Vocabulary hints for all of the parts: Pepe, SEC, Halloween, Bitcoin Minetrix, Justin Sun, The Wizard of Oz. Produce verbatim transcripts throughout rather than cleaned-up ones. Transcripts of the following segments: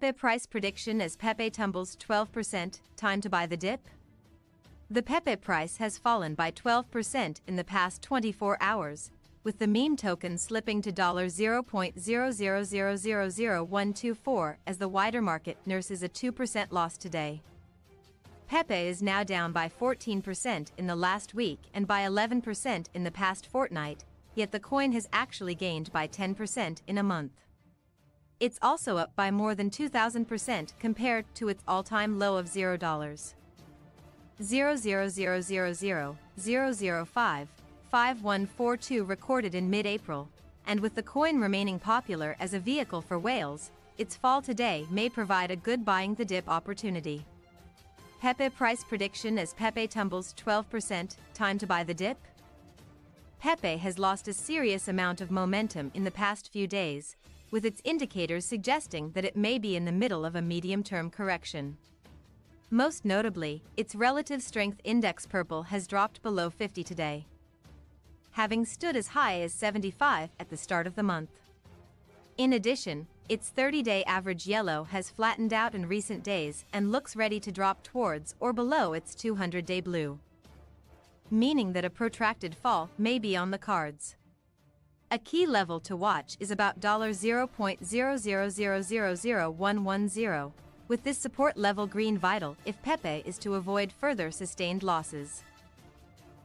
Pepe price prediction as Pepe tumbles twelve percent, time to buy the dip? The Pepe price has fallen by twelve percent in the past twenty-four hours, with the meme token slipping to zero point zero zero zero zero zero one two four as the wider market nurses a two percent loss today. Pepe is now down by fourteen percent in the last week and by eleven percent in the past fortnight, yet the coin has actually gained by ten percent in a month. It's also up by more than two thousand percent compared to its all-time low of zero dollars. zero zero zero zero zero zero zero five five one four two recorded in mid-April, and with the coin remaining popular as a vehicle for whales, its fall today may provide a good buying the dip opportunity. Pepe price prediction as Pepe tumbles twelve percent, time to buy the dip? Pepe has lost a serious amount of momentum in the past few days, with its indicators suggesting that it may be in the middle of a medium-term correction. Most notably, its relative strength index purple has dropped below fifty today, having stood as high as seventy-five at the start of the month. In addition, its thirty-day average yellow has flattened out in recent days and looks ready to drop towards or below its two hundred day blue, meaning that a protracted fall may be on the cards. A key level to watch is about zero point zero zero zero zero zero one one zero, with this support level green vital if Pepe is to avoid further sustained losses.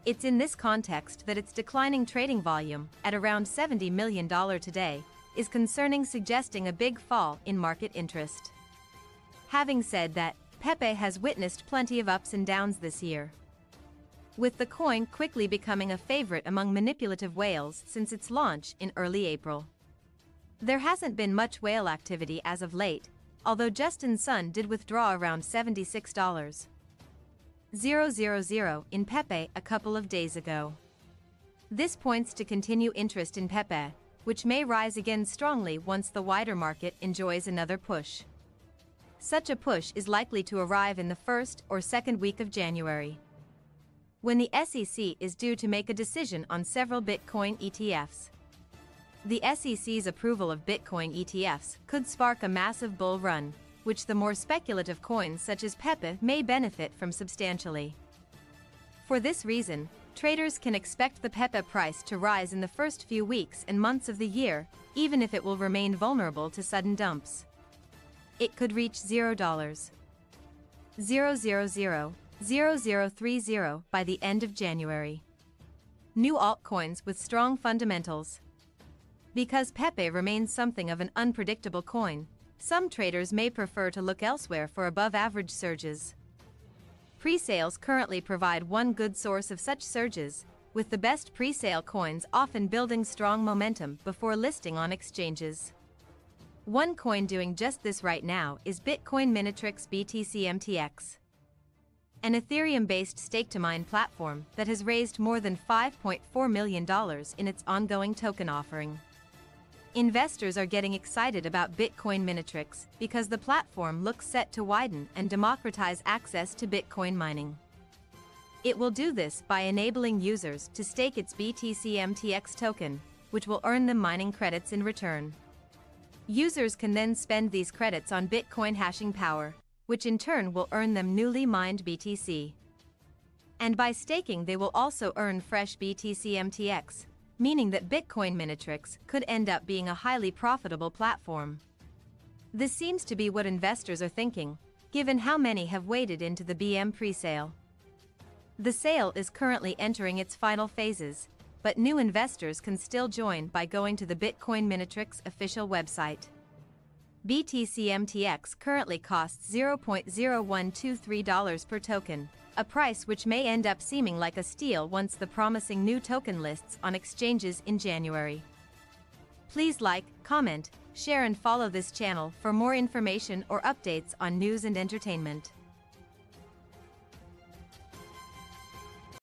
It's in this context that its declining trading volume, at around seventy million dollars today, is concerning, suggesting a big fall in market interest. Having said that, Pepe has witnessed plenty of ups and downs this year, with the coin quickly becoming a favorite among manipulative whales since its launch in early April. There hasn't been much whale activity as of late, although Justin Sun did withdraw around seventy-six dollars in Pepe a couple of days ago. This points to continued interest in Pepe, which may rise again strongly once the wider market enjoys another push. Such a push is likely to arrive in the first or second week of January, when the S E C is due to make a decision on several Bitcoin E T Fs. The S E C's approval of Bitcoin E T Fs could spark a massive bull run, which the more speculative coins such as Pepe may benefit from substantially. For this reason, traders can expect the Pepe price to rise in the first few weeks and months of the year, even if it will remain vulnerable to sudden dumps. It could reach zero dollars zero zero zero zero zero three zero by the end of January. New altcoins with strong fundamentals. Because Pepe remains something of an unpredictable coin, some traders may prefer to look elsewhere for above-average surges. Presales currently provide one good source of such surges, with the best presale coins often building strong momentum before listing on exchanges. One coin doing just this right now is Bitcoin Minetrix B T C M T X, an Ethereum-based stake-to-mine platform that has raised more than five point four million dollars in its ongoing token offering. Investors are getting excited about Bitcoin Minetrix because the platform looks set to widen and democratize access to Bitcoin mining. It will do this by enabling users to stake its B T C M T X token, which will earn them mining credits in return. Users can then spend these credits on Bitcoin hashing power, which in turn will earn them newly mined B T C. And by staking, they will also earn fresh B T C M T X, meaning that Bitcoin Minetrix could end up being a highly profitable platform. This seems to be what investors are thinking, given how many have waded into the B M presale. The sale is currently entering its final phases, but new investors can still join by going to the Bitcoin Minetrix official website. B T C M T X currently costs zero point zero one two three dollars per token, a price which may end up seeming like a steal once the promising new token lists on exchanges in January. Please like, comment, share and follow this channel for more information or updates on news and entertainment.